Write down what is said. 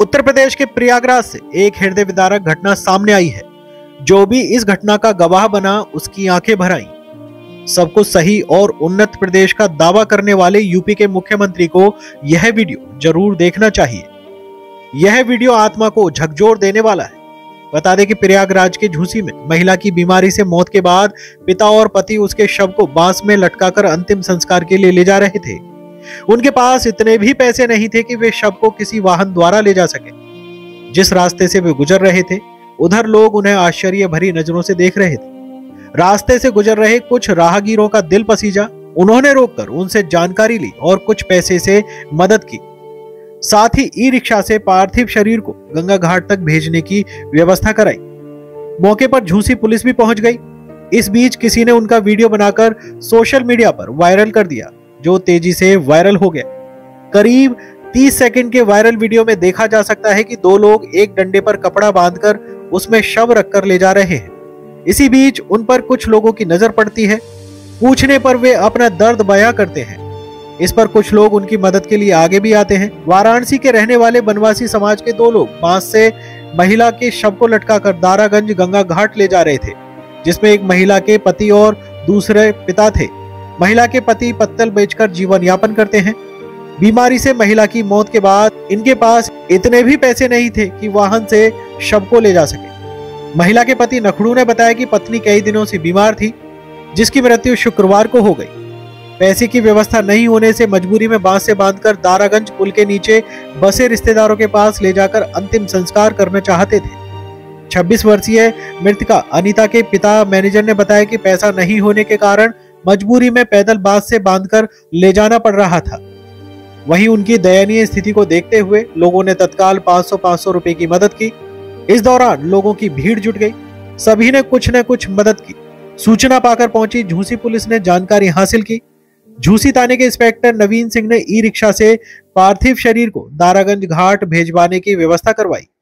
उत्तर प्रदेश के प्रयागराज से एक हृदय विदारक घटना सामने आई है। जो भी इस घटना का गवाह बना उसकी आंखें भर आईं। सबको सही और उन्नत प्रदेश का दावा करने वाले यूपी के मुख्यमंत्री को यह वीडियो जरूर देखना चाहिए। यह वीडियो आत्मा को झकझोर देने वाला है। बता दें कि प्रयागराज के झूंसी में महिला की बीमारी से मौत के बाद पिता और पति उसके शव को बांस में लटकाकर अंतिम संस्कार के लिए ले जा रहे थे। उनके पास इतने भी पैसे नहीं थे कि वे शव को किसी वाहन द्वारा ले जा सके। जिस रास्ते से वे गुजर रहे थे उधर लोग उन्हें आश्चर्य भरी नजरों से देख रहे थे। रास्ते से गुजर रहे कुछ राहगीरों का दिल पसीजा। उन्होंने रोककर उनसे जानकारी ली और कुछ पैसे से मदद की। साथ ही ई रिक्शा से पार्थिव शरीर को गंगा घाट तक भेजने की व्यवस्था कराई। मौके पर झूंसी पुलिस भी पहुंच गई। इस बीच किसी ने उनका वीडियो बनाकर सोशल मीडिया पर वायरल कर दिया, जो तेजी से वायरल हो गया। करीब 30 सेकंड के वायरल वीडियो में देखा जा सकता है कि दो लोग एक डंडे पर कपड़ा बांधकर उसमें शव रखकर ले जा रहे हैं। इसी बीच उन पर कुछ लोगों की नजर पड़ती है। पूछने पर वे अपना दर्द बयां करते हैं। इस पर कुछ लोग उनकी मदद के लिए आगे भी आते हैं। वाराणसी के रहने वाले वनवासी समाज के दो लोग बांस से महिला के शव को लटकाकर दारागंज गंगा घाट ले जा रहे थे, जिसमें एक महिला के पति और दूसरे पिता थे। महिला के पति पत्तल बेचकर जीवन यापन करते हैं। बीमारी से महिला की मौत के बाद इनके पास इतने भी पैसे नहीं थे कि वाहन से शव को ले जा सके। महिला के पति नखरू ने बताया कि पत्नी कई दिनों से बीमार थी, जिसकी मृत्यु शुक्रवार को हो गई। पैसे की व्यवस्था नहीं होने से मजबूरी में बांस से बांधकर दारागंज पुल के नीचे बसे रिश्तेदारों के पास ले जाकर अंतिम संस्कार करना चाहते थे। 26 वर्षीय मृतका अनीता के पिता मैनेजर ने बताया कि पैसा नहीं होने के कारण मजबूरी में पैदल बांस से बांधकर ले जाना पड़ रहा था। वहीं उनकी दयनीय स्थिति को देखते हुए लोगों ने तत्काल 500-500 रुपए की मदद की। इस दौरान लोगों की भीड़ जुट गई। सभी ने कुछ न कुछ मदद की। सूचना पाकर पहुंची झूंसी पुलिस ने जानकारी हासिल की। झूंसी थाने के इंस्पेक्टर नवीन सिंह ने ई रिक्शा से पार्थिव शरीर को दारागंज घाट भेजवाने की व्यवस्था करवाई।